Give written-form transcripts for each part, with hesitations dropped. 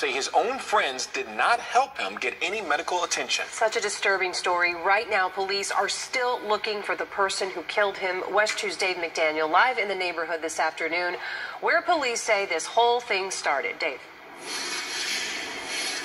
say his own friends did not help him get any medical attention. Such a disturbing story. Right now, police are still looking for the person who killed him. West News' Dave McDaniel live in the neighborhood this afternoon, where police say this whole thing started. Dave.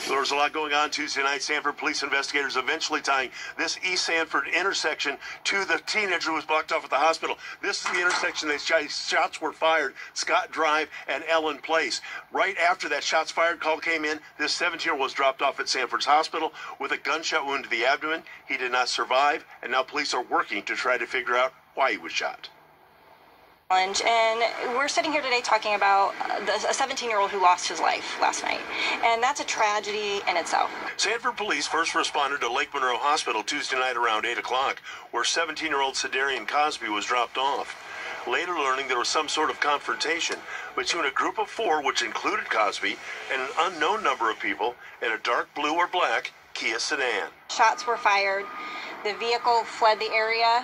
There's a lot going on Tuesday night. Sanford police investigators eventually tying this East Sanford intersection to the teenager who was blocked off at the hospital. This is the intersection that shots were fired, Scott Drive and Ellen Place. Right after that shots fired call came in, this 17-year-old was dropped off at Sanford's hospital with a gunshot wound to the abdomen. He did not survive, and now police are working to try to figure out why he was shot. And we're sitting here today talking about a 17-year-old who lost his life last night, and that's a tragedy in itself. Sanford police first responded to Lake Monroe Hospital Tuesday night around 8 o'clock, where 17-year-old Sadarion Cosby was dropped off. Later learning there was some sort of confrontation between a group of four, which included Cosby, and an unknown number of people in a dark blue or black Kia sedan. Shots were fired. The vehicle fled the area.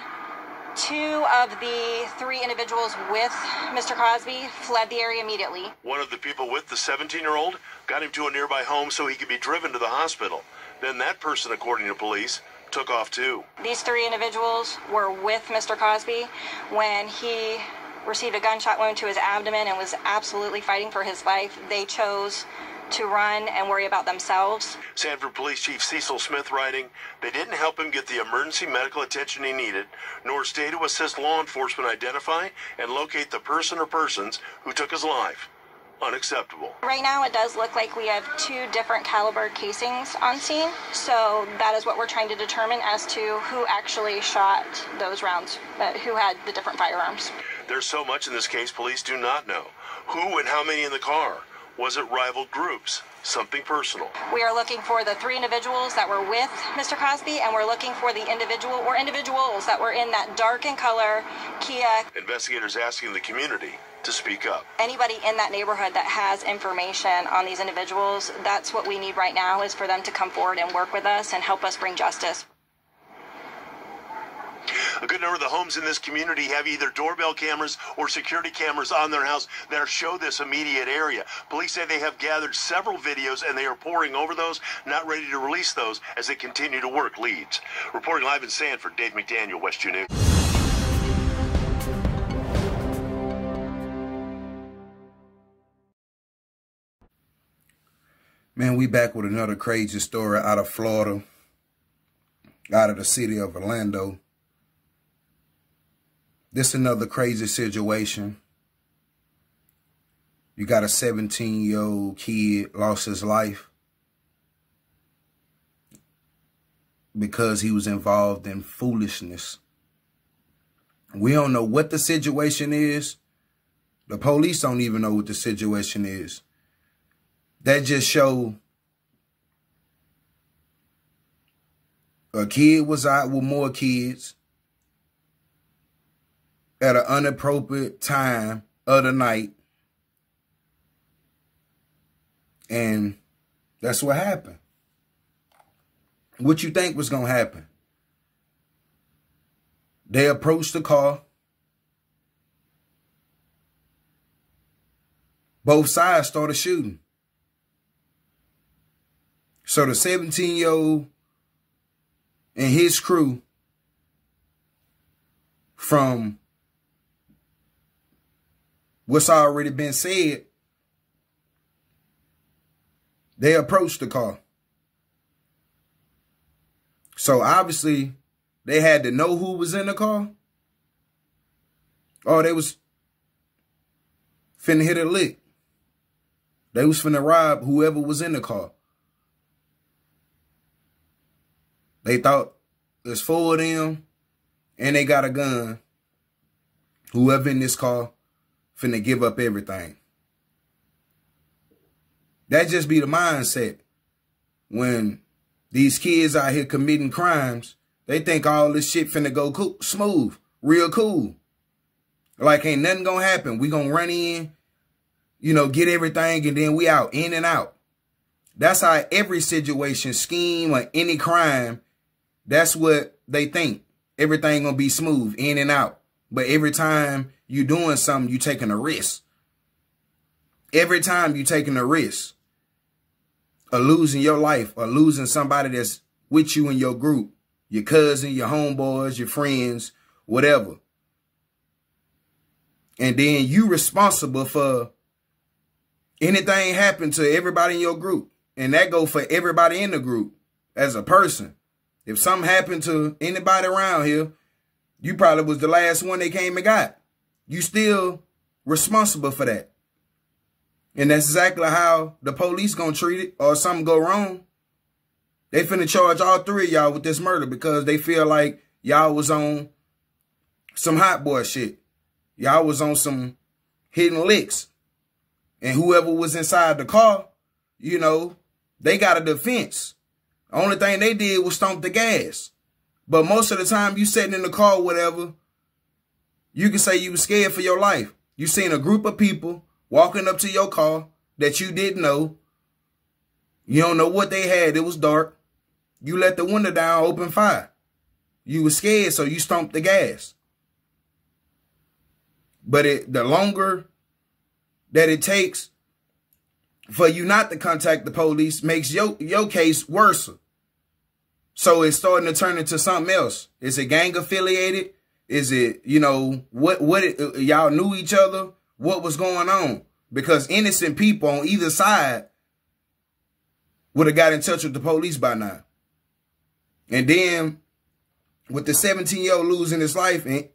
Two of the three individuals with Mr. Cosby fled the area immediately. One of the people with the 17-year-old got him to a nearby home so he could be driven to the hospital. Then that person, according to police, took off too. These three individuals were with Mr. Cosby when he received a gunshot wound to his abdomen and was absolutely fighting for his life. They chose to run and worry about themselves. Sanford Police Chief Cecil Smith writing, they didn't help him get the emergency medical attention he needed, nor stay to assist law enforcement identify and locate the person or persons who took his life. Unacceptable. Right now it does look like we have two different caliber casings on scene, so that is what we're trying to determine as to who actually shot those rounds, but who had the different firearms. There's so much in this case police do not know. Who and how many in the car? Was it rival groups? Something personal? We are looking for the three individuals that were with Mr. Cosby, and we're looking for the individual or individuals that were in that dark in color Kia. Investigators asking the community to speak up. Anybody in that neighborhood that has information on these individuals, that's what we need right now, is for them to come forward and work with us and help us bring justice. A good number of the homes in this community have either doorbell cameras or security cameras on their house that show this immediate area. Police say they have gathered several videos and they are poring over those, not ready to release those as they continue to work leads. Reporting live in Sanford, Dave McDaniel, West Juneau. Man, we back with another crazy story out of Florida, out of the city of Orlando. This is another crazy situation. You got a 17-year-old kid lost his life because he was involved in foolishness. We don't know what the situation is. The police don't even know what the situation is. That just shows a kid was out with more kids at an inappropriate time of the night. And that's what happened. What you think was going to happen? They approached the car. Both sides started shooting. So the 17-year-old and his crew from what's already been said, they approached the car. So obviously, they had to know who was in the car, or they was finna hit a lick. They was finna rob whoever was in the car. They thought there's four of them, and they got a gun. Whoever in this car finna give up everything. That just be the mindset. When these kids out here committing crimes, they think all this shit finna go cool, smooth, real cool. Like ain't nothing gonna happen. We gonna run in, you know, get everything, and then we out, in and out. That's how every situation, scheme, or any crime, that's what they think. Everything gonna be smooth, in and out. But every time you're doing something, you're taking a risk. Every time you're taking a risk. or losing your life or losing somebody that's with you in your group, your cousin, your homeboys, your friends, whatever. And then you responsible for anything happened to everybody in your group. And that go for everybody in the group as a person. If something happened to anybody around here, you probably was the last one they came and got. You still responsible for that. And that's exactly how the police gonna treat it, or something go wrong. They finna charge all three of y'all with this murder because they feel like y'all was on some hot boy shit. Y'all was on some hidden licks. And whoever was inside the car, you know, they got a defense. Only thing they did was stomp the gas. But most of the time you sitting in the car or whatever, you can say you was scared for your life. You seen a group of people walking up to your car that you didn't know. You don't know what they had. It was dark. You let the window down, open fire. You was scared, so you stomped the gas. But the longer that it takes for you not to contact the police makes your case worse. So it's starting to turn into something else. Is it gang affiliated? Is it, you know, what y'all knew each other? What was going on? Because innocent people on either side would have got in touch with the police by now. And then with the 17-year-old losing his life and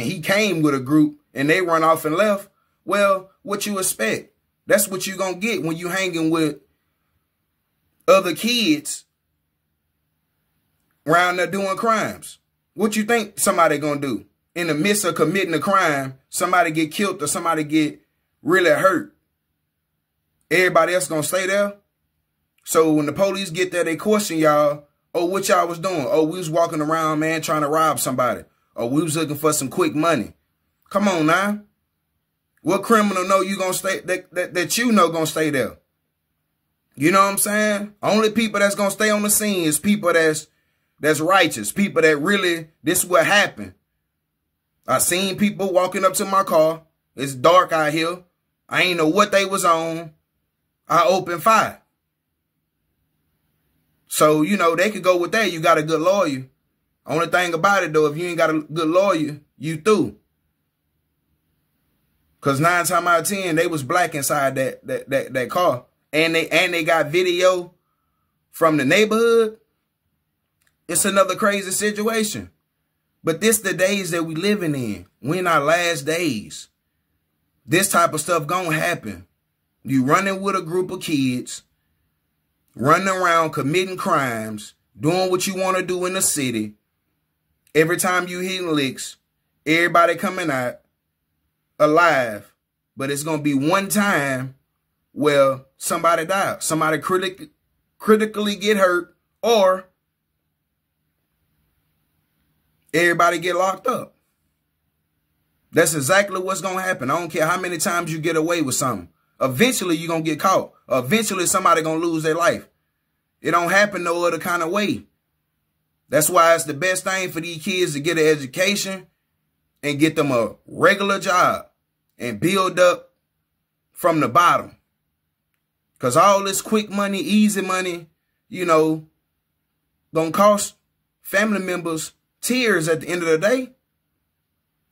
he came with a group and they run off and left, well, what you expect? That's what you're going to get when you hanging with other kids around there doing crimes. What you think somebody going to do? In the midst of committing a crime, somebody get killed or somebody get really hurt. Everybody else going to stay there? So when the police get there, they question y'all, oh, what y'all was doing? Oh, we was walking around, man, trying to rob somebody. Or we was looking for some quick money. Come on now. What criminal know you gonna stay that you know gonna stay there? You know what I'm saying? Only people that's gonna stay on the scene is people that's righteous, people that really this what happened. I seen people walking up to my car. It's dark out here. I ain't know what they was on. I opened fire. So, you know, they could go with that. You got a good lawyer. Only thing about it though, if you ain't got a good lawyer, you through. Cause 9 times out of 10, they was black inside that car, and they got video from the neighborhood. It's another crazy situation, but this the days that we living in. We in our last days. This type of stuff gonna happen. You running with a group of kids, running around committing crimes, doing what you want to do in the city. Every time you hitting licks, everybody coming out alive, but it's going to be one time where somebody died, somebody critically get hurt, or everybody get locked up. That's exactly what's going to happen. I don't care how many times you get away with something. Eventually, you're going to get caught. Eventually, somebody going to lose their life. It don't happen no other kind of way. That's why it's the best thing for these kids to get an education and get them a regular job and build up from the bottom. Because all this quick money, easy money, you know, gonna cost family members tears at the end of the day.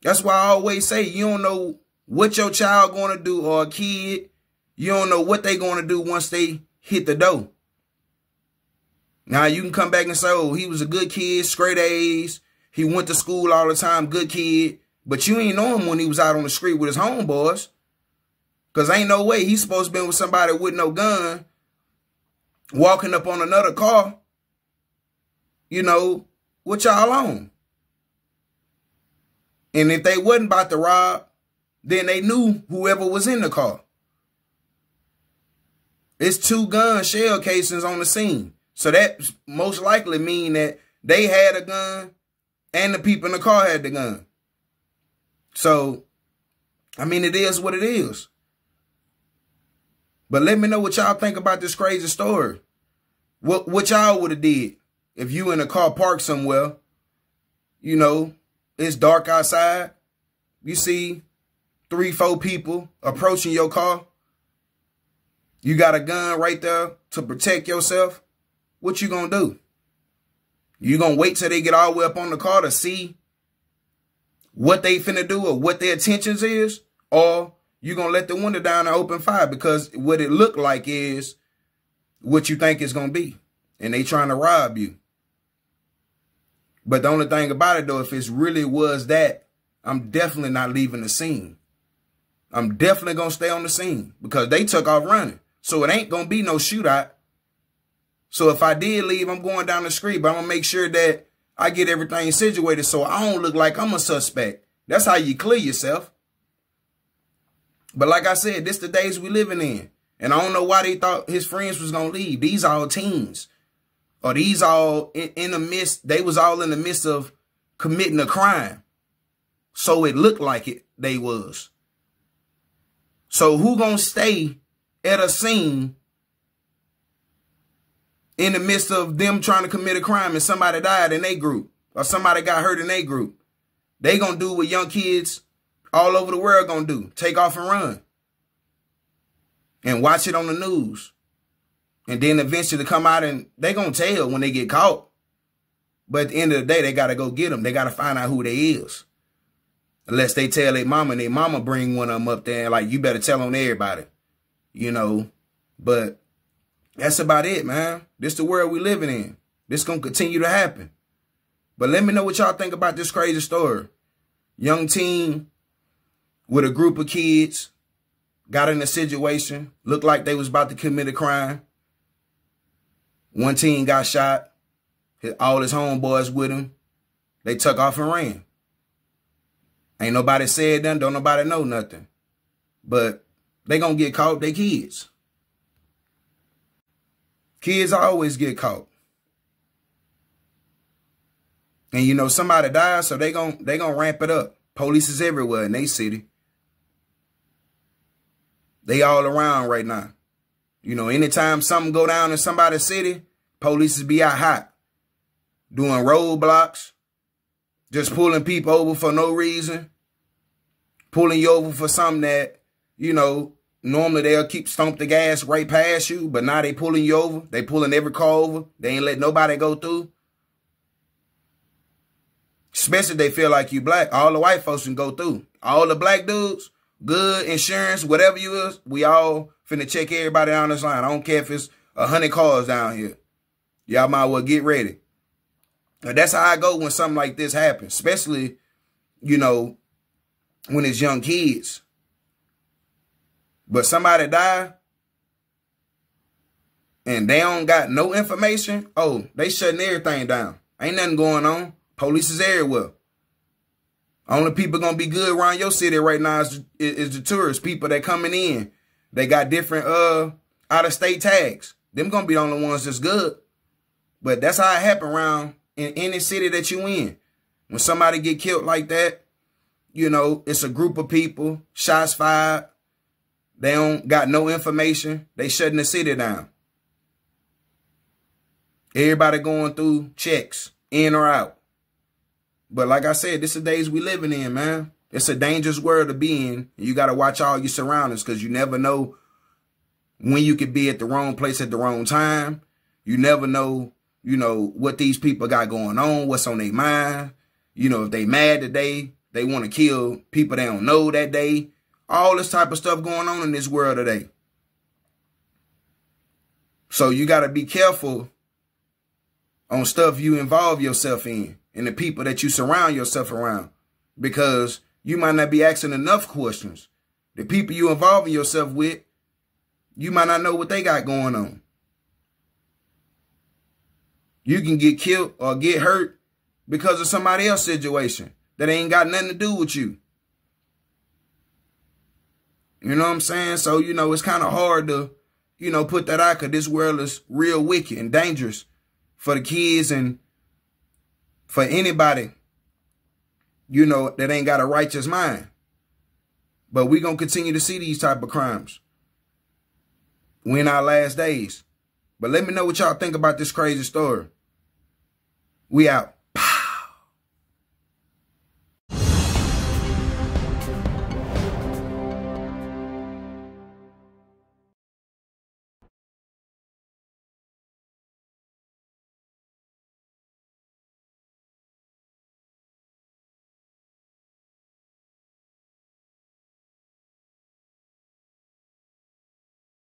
That's why I always say you don't know what your child gonna do, or a kid. You don't know what they gonna do once they hit the door. Now you can come back and say, oh, he was a good kid, straight A's. He went to school all the time, good kid. But you ain't know him when he was out on the street with his homeboys. Because ain't no way he's supposed to been with somebody with no gun, walking up on another car. You know, what y'all on? And if they wasn't about to rob, then they knew whoever was in the car. It's 2 gun shell casings on the scene. So that most likely mean that they had a gun, and the people in the car had the gun. So, I mean, it is what it is. But let me know what y'all think about this crazy story. What y'all would have did if you in a car parked somewhere, you know, it's dark outside. You see 3, 4 people approaching your car. You got a gun right there to protect yourself. What you going to do? You going to wait till they get all the way up on the car to see what they finna do or what their intentions is? Or you going to let the window down and open fire? Because what it look like is what you think it's going to be. And they trying to rob you. But the only thing about it, though, if it really was that, I'm definitely not leaving the scene. I'm definitely going to stay on the scene because they took off running. So it ain't going to be no shootout. So if I did leave, I'm going down the street, but I'm going to make sure that I get everything situated so I don't look like I'm a suspect. That's how you clear yourself. But like I said, this the days we living in. And I don't know why they thought his friends was going to leave. These all teens. Or these all in the midst, they was all in the midst of committing a crime. So it looked like it, they was. So who gonna stay at a scene in the midst of them trying to commit a crime and somebody died in their group or somebody got hurt in their group? They gonna do what young kids all over the world gonna do. Take off and run. And watch it on the news. And then eventually come out and they going to tell when they get caught. But at the end of the day, they got to go get them. They got to find out who they is. Unless they tell their mama and their mama bring one of them up there. And like, you better tell on everybody, you know. But that's about it, man. This the world we living in. This going to continue to happen. But let me know what y'all think about this crazy story. Young teen with a group of kids got in a situation. Looked like they was about to commit a crime. One teen got shot. All his homeboys with him. They took off and ran. Ain't nobody said nothing. Don't nobody know nothing. But they gonna get caught. They kids. Kids always get caught. And you know somebody died, so they gonna ramp it up. Police is everywhere in they city. They all around right now. You know, anytime something go down in somebody's city, police be out hot, doing roadblocks, just pulling people over for no reason, pulling you over for something that, you know, normally they'll keep stomp the gas right past you, but now they pulling you over. They pulling every car over. They ain't let nobody go through. Especially if they feel like you black. All the white folks can go through. All the black dudes, good insurance, whatever you is, we all finna check everybody down this line. I don't care if it's 100 cars down here. Y'all might well get ready. And that's how I go when something like this happens. Especially, you know, when it's young kids. But somebody die and they don't got no information. Oh, they shutting everything down. Ain't nothing going on. Police is everywhere. Only people gonna be good around your city right now is the tourists, people that coming in. They got different out-of-state tags. Them going to be the only ones that's good. But that's how it happen around in any city that you in. When somebody get killed like that, you know, it's a group of people, shots fired. They don't got no information. They shutting the city down. Everybody going through checks, in or out. But like I said, this is the days we living in, man. It's a dangerous world to be in. You got to watch all your surroundings because you never know when you could be at the wrong place at the wrong time. You never know, you know, what these people got going on, what's on their mind. You know, if they mad today, they want to kill people they don't know that day. All this type of stuff going on in this world today. So you got to be careful on stuff you involve yourself in and the people that you surround yourself around because you might not be asking enough questions. The people you involving yourself with, you might not know what they got going on. You can get killed or get hurt because of somebody else's situation that ain't got nothing to do with you. You know what I'm saying? So, you know, it's kind of hard to, you know, put that out because this world is real wicked and dangerous for the kids and for anybody, you know, that ain't got a righteous mind. But we're going to continue to see these type of crimes. We're in our last days. But let me know what y'all think about this crazy story. We out.